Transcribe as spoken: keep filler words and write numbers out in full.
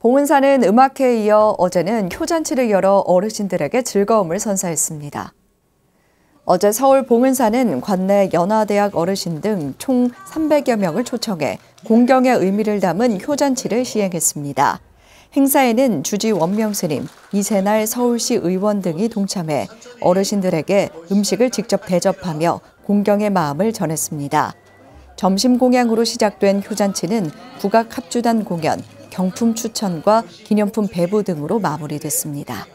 봉은사는 음악회에 이어 어제는 효잔치를 열어 어르신들에게 즐거움을 선사했습니다. 어제 서울 봉은사는 관내 연화대학 어르신 등 총 삼백여 명을 초청해 공경의 의미를 담은 효잔치를 시행했습니다. 행사에는 주지 원명스님, 이세날 서울시 의원 등이 동참해 어르신들에게 음식을 직접 대접하며 공경의 마음을 전했습니다. 점심 공양으로 시작된 효잔치는 국악 합주단 공연, 경품 추천과 기념품 배부 등으로 마무리됐습니다.